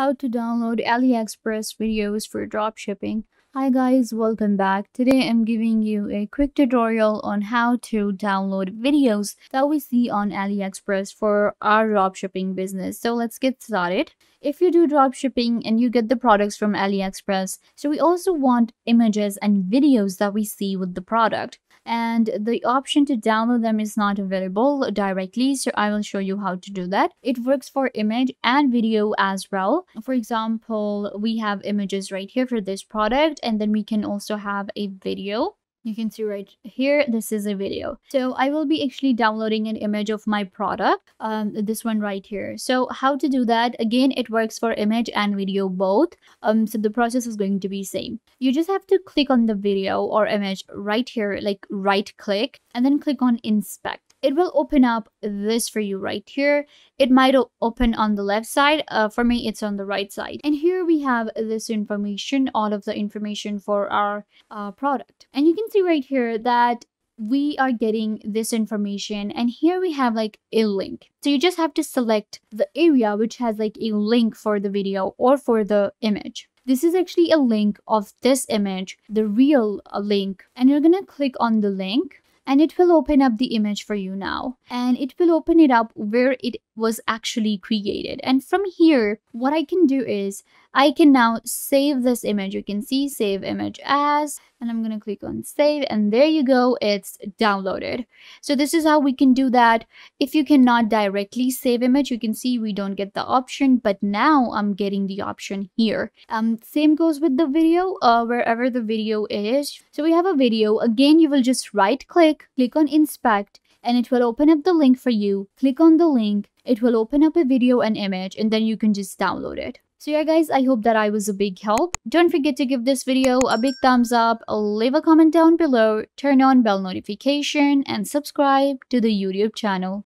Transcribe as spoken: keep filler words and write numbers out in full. How to download AliExpress videos for dropshipping. Hi guys, welcome back. Today I'm giving you a quick tutorial on how to download videos that we see on AliExpress for our dropshipping business. So let's get started. If you do dropshipping and you get the products from AliExpress, so we also want images and videos that we see with the product. And the option to download them is not available directly, so I will show you how to do that. It works for image and video as well. For example, we have images right here for this product, and then we can also have a video. You can see right here, this is a video. So I will be actually downloading an image of my product, um, this one right here. So how to do that? Again, it works for image and video both. Um, so the process is going to be same. You just have to click on the video or image right here, like right click, and then click on inspect. It will open up this for you right here. It might open on the left side. Uh, for me, it's on the right side. And here we have this information, all of the information for our uh, product. And you can see right here that we are getting this information, and here we have like a link. So you just have to select the area which has like a link for the video or for the image. This is actually a link of this image, the real link. And you're gonna click on the link. And it will open up the image for you now, and it will open it up where it was actually created. And from here, what I can do is I can now save this image. You can see save image as, and I'm going to click on save, and there you go, it's downloaded. So this is how we can do that. If you cannot directly save image, you can see we don't get the option, but now I'm getting the option here. Um, same goes with the video, uh, wherever the video is. So we have a video. Again, you will just right click, click on inspect, and it will open up the link for you. Click on the link. It will open up a video and image, and then you can just download it. So yeah guys, I hope that I was a big help. Don't forget to give this video a big thumbs up, leave a comment down below, turn on bell notification, and subscribe to the YouTube channel.